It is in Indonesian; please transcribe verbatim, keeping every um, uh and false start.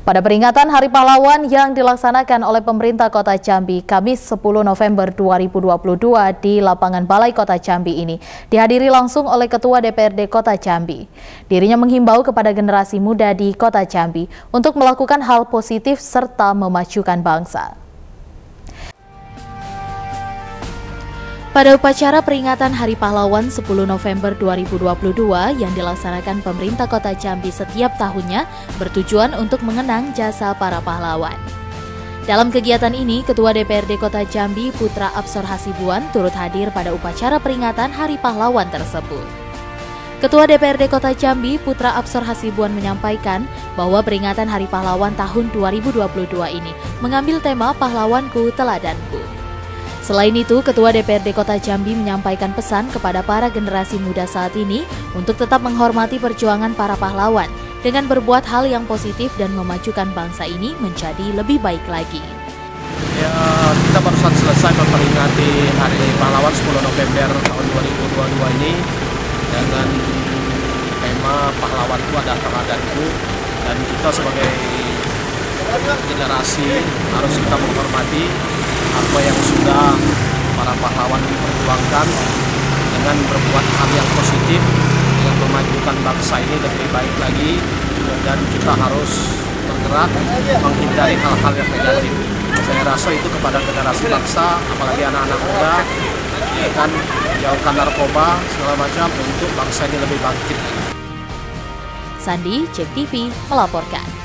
Pada peringatan Hari Pahlawan yang dilaksanakan oleh pemerintah Kota Jambi, Kamis sepuluh November dua ribu dua puluh dua di lapangan Balai Kota Jambi ini dihadiri langsung oleh Ketua D P R D Kota Jambi. Dirinya menghimbau kepada generasi muda di Kota Jambi untuk melakukan hal positif serta memajukan bangsa. Pada upacara peringatan Hari Pahlawan sepuluh November dua ribu dua puluh dua yang dilaksanakan pemerintah Kota Jambi setiap tahunnya bertujuan untuk mengenang jasa para pahlawan. Dalam kegiatan ini, Ketua D P R D Kota Jambi Putra Absor Hasibuan turut hadir pada upacara peringatan Hari Pahlawan tersebut. Ketua D P R D Kota Jambi Putra Absor Hasibuan menyampaikan bahwa peringatan Hari Pahlawan tahun dua ribu dua puluh dua ini mengambil tema Pahlawanku Teladanku. Selain itu, Ketua D P R D Kota Jambi menyampaikan pesan kepada para generasi muda saat ini untuk tetap menghormati perjuangan para pahlawan dengan berbuat hal yang positif dan memajukan bangsa ini menjadi lebih baik lagi. Ya, kita barusan selesai memperingati Hari Pahlawan sepuluh November tahun dua ribu dua puluh dua ini dengan tema Pahlawanku adalah Teladanku, dan kita sebagai generasi harus kita menghormati apa yang sudah para pahlawan diperjuangkan dengan berbuat hal yang positif yang memajukan bangsa ini lebih baik lagi, dan kita harus bergerak menghindari hal-hal yang negatif. Saya rasa itu kepada generasi bangsa, apalagi anak-anak muda, akan jauhkan narkoba segala macam untuk bangsa ini lebih bangkit. Sandi J T V melaporkan.